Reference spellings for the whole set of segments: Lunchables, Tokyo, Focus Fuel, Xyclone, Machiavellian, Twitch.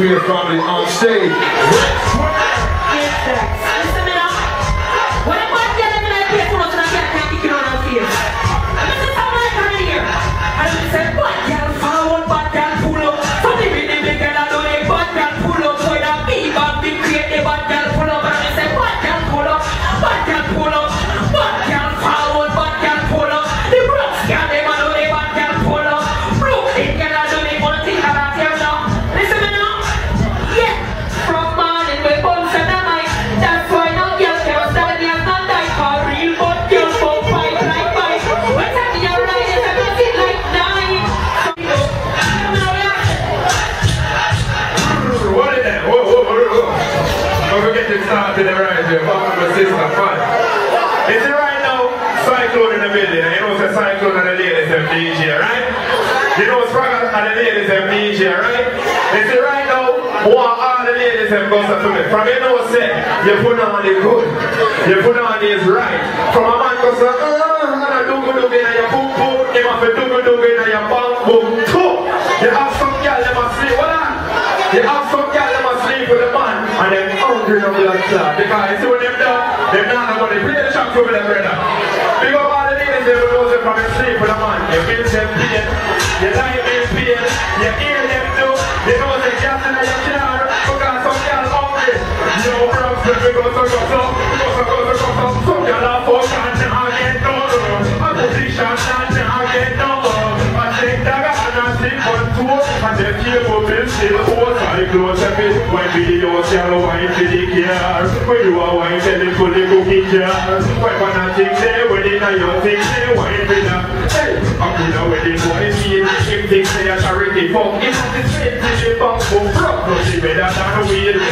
We're probably on stage. From you know say, you put on the good, you put on his right. From a man goes, I do good in your boom boom, you have to do good in your bum boom too. You have some girl that must sleep with them. You have some girl that must sleep with a man, and then hungry of blood clot. Because you see what them do, they're not going to play the shop with them brother. Because all the ladies they will know from the sleep with a man. You feel them pain, you lie in pain, you hear them too, you know the gas in your car. Yo, bro, baby, go, so, you're not for something, I get no, I'm a t-shirt, I get no, I think that I see one, two, and the people will still hold, I close a bit, when videos, yellow, white, pretty care, when you are white, and it's fully cooking care, when I think they, when they know your things, they white, with them, hey, I'm going to wait, it's what it's here, if they say a charity fuck, it's the same, it's a bump, bro, no, she better than a wheel,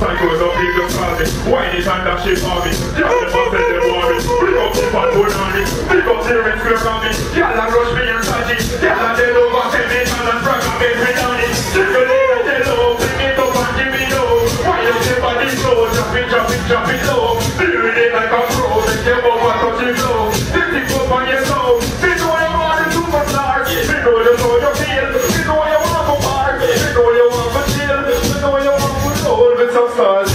Psychos up in the closet, wine is under ship of it. Just the bus and the warming, pick up the pop on it. Pick up the red square from it, y'all a rush me and touch it. Y'all a dead over 10 minutes and drag a bed with on it. Take a little yellow, bring it up and give me low. Why you step on this low, drop it, drop it, drop it low. Feel it like a pro, then step up and touch it low. Then pick up on your soul, we know you want the superstar. We know you know your feel, we know you want to park. We know you want to chill, we know you want to soul with some stars.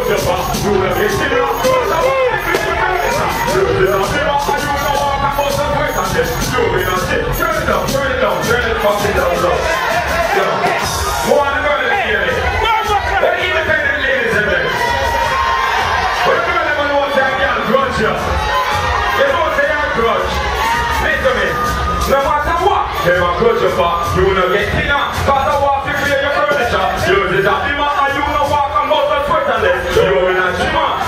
You have been sitting on the floor,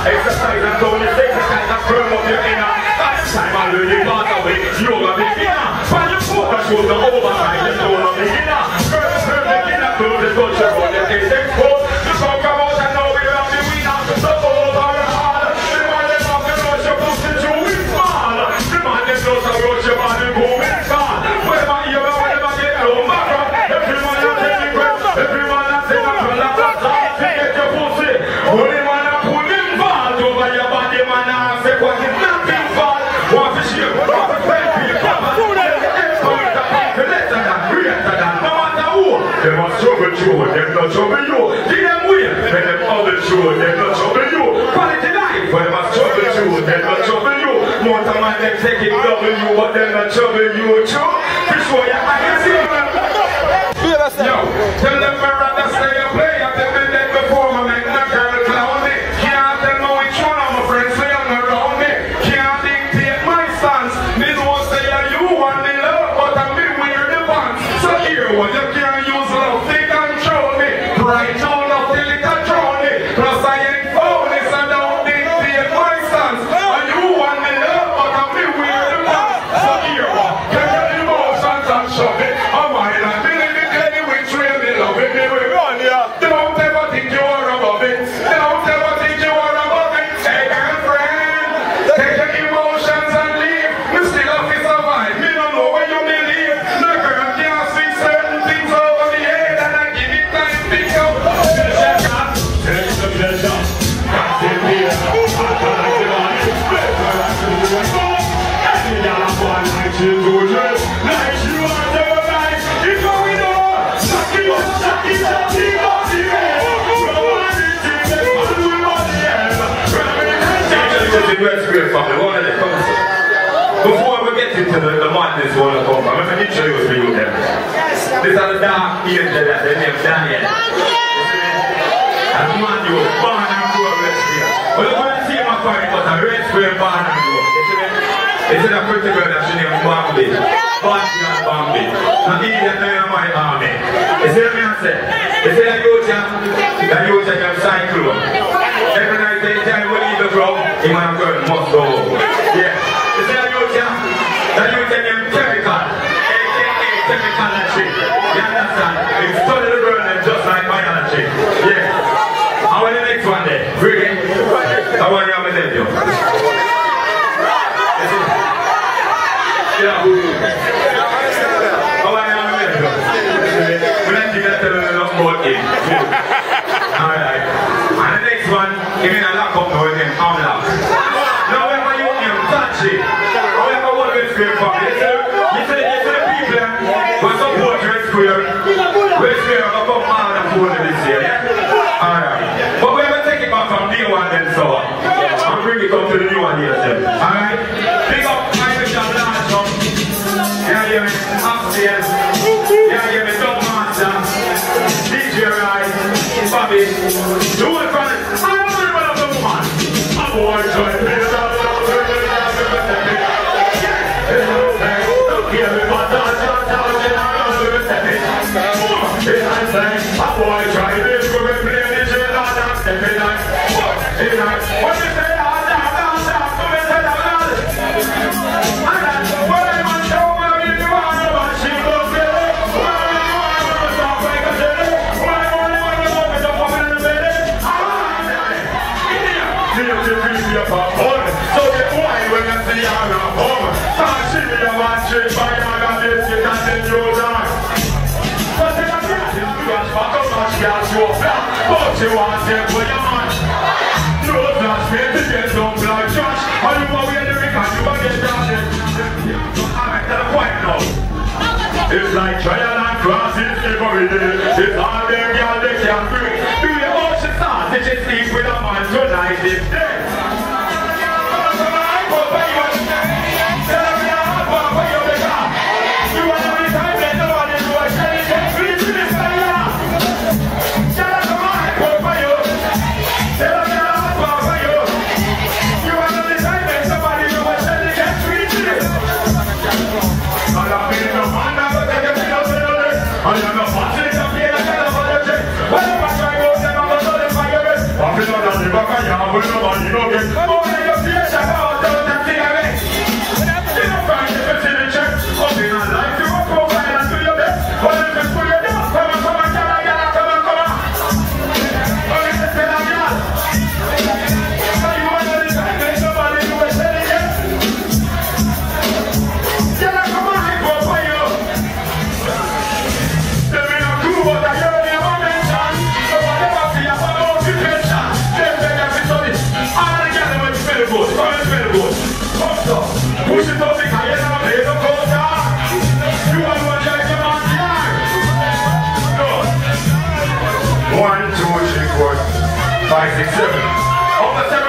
exercise and don't mistake the kind of firm of your inner. That's time I learn you part away. You're a beginner. Find your focus with the overnight. You're not a beginner. First, firm beginner. Through the culture for your case exposed. You can't come out and know we are the winner. The old are hard. The man that knows the road you're pushing through is small. The man that knows the road you're on the move is gone. Wherever you are, wherever you get home, my bro. Every man that's in the grip. Every man that's in the grip. You get your pussy. Only man that pull it. Over your body, man, I say what is not being fall. One fish you, one fish you, come and do that. It's better than greater than no matter who. They must trouble you, they must trouble you. Give them way, they must trouble you, they must trouble you. Quality life, they must trouble you, they must trouble you. More time I them take it double you, but they must trouble you too. Fish for your eyes, you know. Yo, tell them my brother say you play, I've been dead before, my man. Before we get into the madness one of them, I'm going to introduce you to them. These are the dark angels that they named Daniel. And man, you were born and grew up red square. But the one see him a fight, but a red square born and grew up. It's in a pretty girl that she named Bombay. Bombay. And he is in my army. You see what I said? You see that you just have Xyclone. Every night they tell you leave the ground, the man girl must go. Yeah. You see that you tell them chemical. AKA chemical and shit. You understand? You study the girl and just like biology. Yeah. How about the next one there? Really? I want you to tell you. Alright. And the next one, give me a lock up now with him, I'm locked. Now whenever you him, touch it. However, what we scream for you, you see the people who support Red Square. Red Square will come out and fool this year. Alright. But we will take it back from day one then, so and bring it up to the new one here then. Alright? Pick up my wish and last one. Yeah, give me upstairs. Yeah, give me top master. Bobby, do it for it. I don't remember the woman. I'm going to it. I'm going to can't show flat, but you want them for your man. No plans made to get some black trash, and you are wearing the ring and you are getting down there. I'm at the point now. It's like trial and crossing every day. It's all them girls they can't do. Do the ocean stars, they just sleep with a man tonight, it's dead. One, two, three, four, five, six, seven. All the seven.